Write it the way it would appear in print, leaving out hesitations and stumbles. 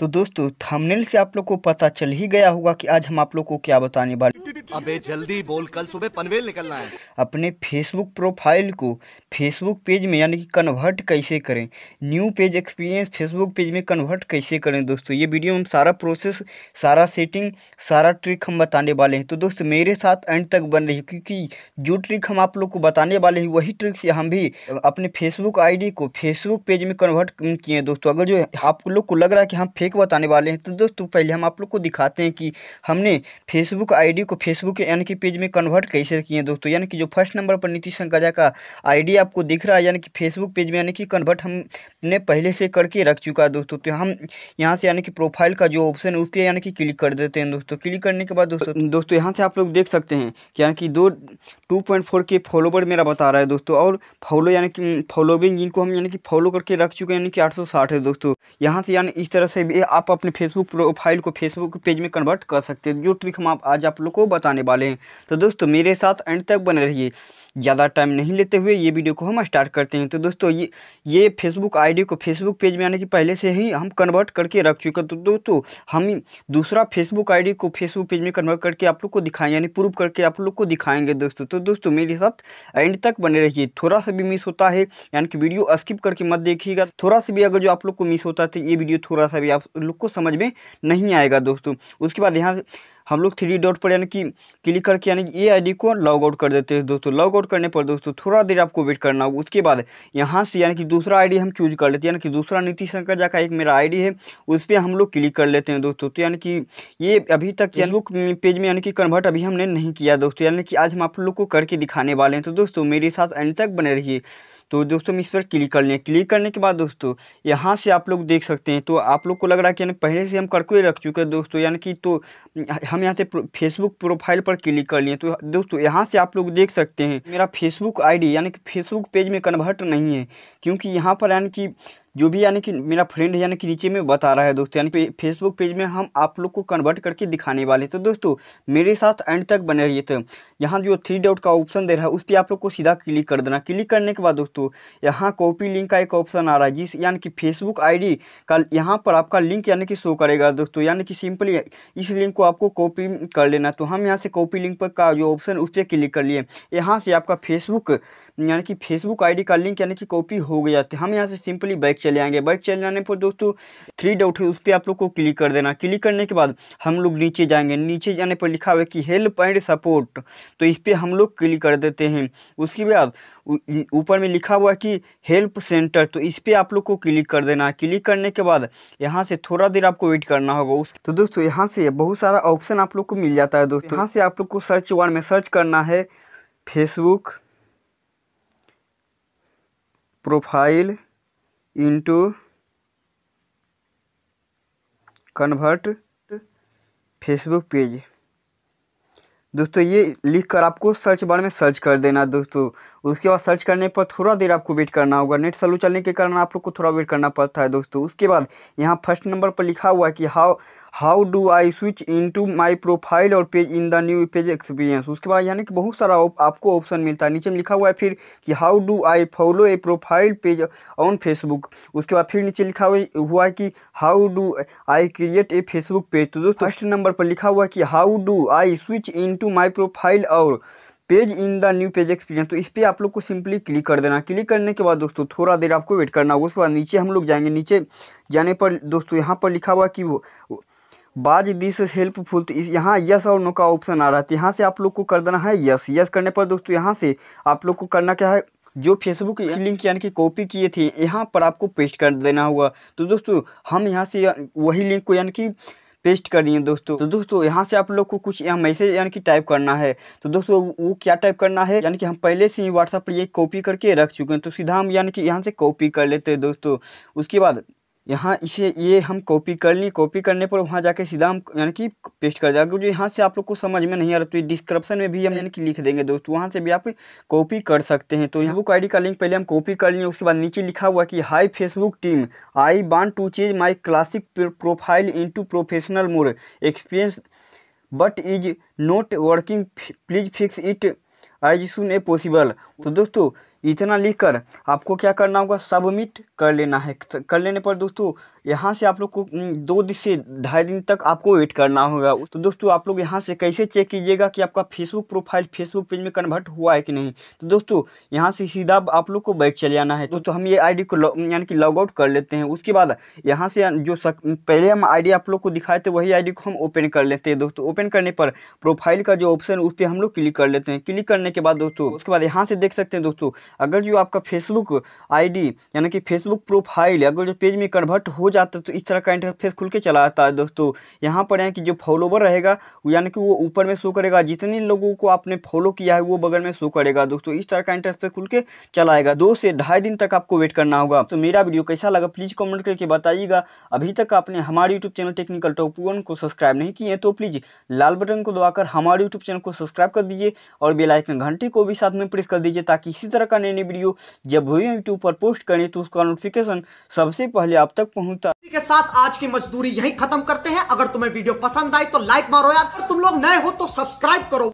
तो दोस्तों थंबनेल से आप लोग को पता चल ही गया होगा कि आज हम आप लोग को क्या बताने वाले। अबे जल्दी बोल, कल सुबह पनवेल निकलना है। अपने फेसबुक प्रोफाइल को फेसबुक पेज में यानी कि कन्वर्ट कैसे करें, new page experience Facebook page में कन्वर्ट कैसे करें। दोस्तों ये वीडियो में सारा प्रोसेस, सारा सेटिंग, सारा ट्रिक हम बताने वाले हैं। तो दोस्तों मेरे साथ एंड तक बन रही, क्योंकि जो ट्रिक हम आप लोग को बताने वाले हैं वही ट्रिक से हम भी अपने फेसबुक आई को फेसबुक पेज में कन्वर्ट किए हैं। दोस्तों अगर जो आप लोग को लग रहा है कि हम फेक बताने वाले हैं, तो दोस्तों पहले हम आप लोग को दिखाते हैं कि हमने फेसबुक आईडी को फेसबुक यानी कि पेज में कन्वर्ट कैसे किए हैं। दोस्तों यानी कि जो फर्स्ट नंबर पर नितीश शंकर झा का आईडी आपको दिख रहा है यानी कि फेसबुक पेज में यानी कि कन्वर्ट हमने पहले से करके रख चुका है। दोस्तों तो हम यहाँ से यानी कि प्रोफाइल का जो ऑप्शन है उस पर यानी कि क्लिक कर देते हैं। दोस्तों क्लिक करने के बाद दोस्तों यहाँ से आप लोग देख सकते हैं कि यानी कि 2.4 के फॉलोवर मेरा बता रहा है दोस्तों, और फॉलो यानी कि फॉलोविंग जिनको हम यानी कि फॉलो करके रख चुके हैं यानी कि 860 है। दोस्तों यहाँ से यानी इस तरह से भी आप अपने फेसबुक प्रोफाइल को फेसबुक पेज में कन्वर्ट कर सकते हैं, जो ट्रिक हम आज आप लोग को बताने वाले हैं। तो दोस्तों मेरे साथ एंड तक बने रहिए। ज़्यादा टाइम नहीं लेते हुए ये वीडियो को हम स्टार्ट करते हैं। तो दोस्तों ये फेसबुक आईडी को फेसबुक पेज में आने की पहले से ही हम कन्वर्ट करके रख चुके हैं। तो दोस्तों हम दूसरा फेसबुक आईडी को फेसबुक पेज में कन्वर्ट करके आप लोग को दिखाएंगे यानी प्रूव करके आप लोग को दिखाएंगे। दोस्तों तो दोस्तों मेरे साथ एंड तक बने रहिए। थोड़ा सा भी मिस होता है यानी कि वीडियो स्किप करके मत देखिएगा, थोड़ा सा भी अगर जो आप लोग को मिस होता है तो ये वीडियो थोड़ा सा भी आप लोग को समझ में नहीं आएगा। दोस्तों उसके बाद यहाँ हम लोग 3 डॉट पर यानी कि क्लिक करके यानी कि ये आईडी को लॉग आउट कर देते हैं। दोस्तों लॉग आउट करने पर दोस्तों थोड़ा देर आपको वेट करना होगा। उसके बाद यहाँ से यानी कि दूसरा आईडी हम चूज कर लेते हैं यानी कि दूसरा नितीश शंकर झा का एक मेरा आईडी है, उस पर हम लोग क्लिक कर लेते हैं। दोस्तों तो यानी कि ये अभी तक फेसबुक पेज में यानी कि कन्वर्ट अभी हमने नहीं किया। दोस्तों यानी कि आज हम आप लोग को करके दिखाने वाले हैं। तो दोस्तों मेरे साथ एंड तक बने रहिए। तो दोस्तों हम इस पर क्लिक कर लें। क्लिक करने के बाद दोस्तों यहाँ से आप लोग देख सकते हैं। तो आप लोग को लग रहा है कि यानी पहले से हम करके रख चुके हैं। दोस्तों यानी कि तो हम यहाँ से फेसबुक प्रोफाइल पर क्लिक कर लिए। तो दोस्तों यहाँ से आप लोग देख सकते हैं मेरा फेसबुक आईडी यानी कि फेसबुक पेज में कन्वर्ट नहीं है, क्योंकि यहाँ पर यानी कि जो भी यानी कि मेरा फ्रेंड है यानी कि नीचे में बता रहा है। दोस्तों यानी कि फेसबुक पेज में हम आप लोग को कन्वर्ट करके दिखाने वाले। तो दोस्तों मेरे साथ एंड तक बने रहिए। तो यहाँ जो 3 डॉट का ऑप्शन दे रहा है उस पर आप लोग को सीधा क्लिक कर देना। क्लिक करने के बाद दोस्तों यहाँ कॉपी लिंक का एक ऑप्शन आ रहा है, जिस यानी कि फेसबुक आईडी का यहाँ पर आपका लिंक यानी कि शो करेगा। दोस्तों यानी कि सिंपली इस लिंक को आपको कॉपी कर लेना। तो हम यहाँ से कॉपी लिंक पर का जो ऑप्शन उस पर क्लिक कर लिए। यहाँ से आपका फेसबुक यानी कि फेसबुक आईडी का लिंक यानी कि कॉपी हो गया। तो हम यहाँ से सिंपली बैक चले आएंगे। बाइक चले जाने पर दोस्तों 3 डॉट है उस पर आप लोग को क्लिक कर देना। क्लिक करने के बाद हम लोग नीचे जाएंगे। नीचे जाने पर लिखा हुआ है कि हेल्प एंड सपोर्ट, तो इस पर हम लोग क्लिक कर देते हैं। उसके बाद ऊपर में लिखा हुआ है कि हेल्प सेंटर, तो इस पर आप लोग को क्लिक कर देना। क्लिक करने के बाद यहाँ से थोड़ा देर आपको वेट करना होगा। तो दोस्तों यहाँ से बहुत सारा ऑप्शन आप लोग को मिल जाता है। दोस्तों यहाँ से आप लोग को सर्च बार में सर्च करना है Facebook profile into convert Facebook page. दोस्तों ये लिखकर आपको सर्च बार में सर्च कर देना। दोस्तों उसके बाद सर्च करने पर थोड़ा देर आपको वेट करना होगा। नेट स्लो चलने के कारण आप लोग को थोड़ा वेट करना पड़ता है। दोस्तों उसके बाद यहाँ फर्स्ट नंबर पर लिखा हुआ है कि how do I switch into my profile और page in the new page experience. उसके बाद यानी कि बहुत सारा आपको ऑप्शन मिलता है। नीचे में लिखा हुआ है फिर कि how do I follow a profile page on Facebook. उसके बाद फिर नीचे लिखा हुआ है कि how do I create a Facebook page. तो दोस्तों फर्स्ट नंबर पर लिखा हुआ है कि how do I switch into my profile और page in the new page experience. तो इस पर आप लोग को सिंपली क्लिक कर देना। क्लिक करने के बाद दोस्तों थोड़ा देर आपको वेट करना होगा। उसके बाद नीचे हम लोग जाएंगे। नीचे जाने पर दोस्तों यहाँ पर लिखा हुआ कि वो बाज दिस हेल्पफुल, तो यहाँ यस और नो का ऑप्शन आ रहा है। तो यहाँ से आप लोग को कर देना है यस। यस करने पर दोस्तों यहाँ से आप लोग को करना क्या है, जो फेसबुक लिंक यानी कि कॉपी किए थे यहाँ पर आपको पेस्ट कर देना होगा। तो दोस्तों हम यहाँ से वही लिंक को यानी कि पेस्ट करनी है। दोस्तों तो दोस्तों यहाँ से आप लोग को कुछ यहाँ मैसेज यानी कि टाइप करना है। तो दोस्तों वो क्या टाइप करना है, यानी कि हम पहले से ही व्हाट्सएप पर ये कॉपी करके रख चुके हैं। तो सीधा हम यानी कि यहाँ से कॉपी कर लेते हैं। दोस्तों उसके बाद यहाँ इसे ये हम कॉपी कर ली। कॉपी करने पर वहाँ जाके सीधा हम यानी कि पेस्ट कर जाएंगे। जो यहाँ से आप लोग को समझ में नहीं आ रहा तो डिस्क्रिप्शन में भी हम यानी कि लिख देंगे। दोस्तों वहाँ से भी आप कॉपी कर सकते हैं। तो फेसबुक आईडी का लिंक पहले हम कॉपी कर लिए। उसके बाद नीचे लिखा हुआ कि hi Facebook team, I want to change my classic profile into professional mode experience but is not working, please fix it as soon as possible. तो दोस्तों इतना लिखकर आपको क्या करना होगा, सबमिट कर लेना है। कर लेने पर दोस्तों यहाँ से आप लोग को 2 से ढाई दिन तक आपको वेट करना होगा। तो दोस्तों आप लोग यहाँ से कैसे चेक कीजिएगा कि आपका फेसबुक प्रोफाइल फेसबुक पेज में कन्वर्ट हुआ है कि नहीं। तो दोस्तों यहाँ से सीधा आप लोग को बैक चले आना है। दोस्तों हम ये आईडी को यानी कि लॉग आउट कर लेते हैं। उसके बाद यहाँ से जो पहले हम आईडी आप लोग को दिखाए थे वही आईडी को हम ओपन कर लेते हैं। दोस्तों ओपन करने पर प्रोफाइल का जो ऑप्शन उस पर हम लोग क्लिक कर लेते हैं। क्लिक करने के बाद दोस्तों उसके बाद यहाँ से देख सकते हैं दोस्तों अगर जो आपका फेसबुक आईडी यानी कि फेसबुक प्रोफाइल अगर जो पेज में कन्वर्ट हो जाता है तो इस तरह का इंटरफेस खुल के चला आता है। दोस्तों यहाँ पर यानी कि जो फॉलोवर रहेगा यानी कि वो ऊपर में शो करेगा, जितने लोगों को आपने फॉलो किया है वो बगल में शो करेगा। दोस्तों इस तरह का इंटरफेस खुल के चलाएगा। 2 से ढाई दिन तक आपको वेट करना होगा। तो मेरा वीडियो कैसा लगा प्लीज़ कमेंट करके बताइएगा। अभी तक आपने हमारे यूट्यूब चैनल टेक्निकल टॉप 1 को सब्सक्राइब नहीं किए तो प्लीज़ लाल बटन को दबाकर हमारे यूट्यूब चैनल को सब्सक्राइब कर दीजिए और बेल आइकन घंटी को भी साथ में प्रेस कर दीजिए ताकि इसी तरह का नई नई वीडियो जब भी यूट्यूब पर पोस्ट करें तो उसका नोटिफिकेशन सबसे पहले आप तक पहुंचता। इसी के साथ आज की मजदूरी यहीं खत्म करते हैं। अगर तुम्हें वीडियो पसंद आई तो लाइक मारो यार, तुम लोग नए हो तो सब्सक्राइब करो।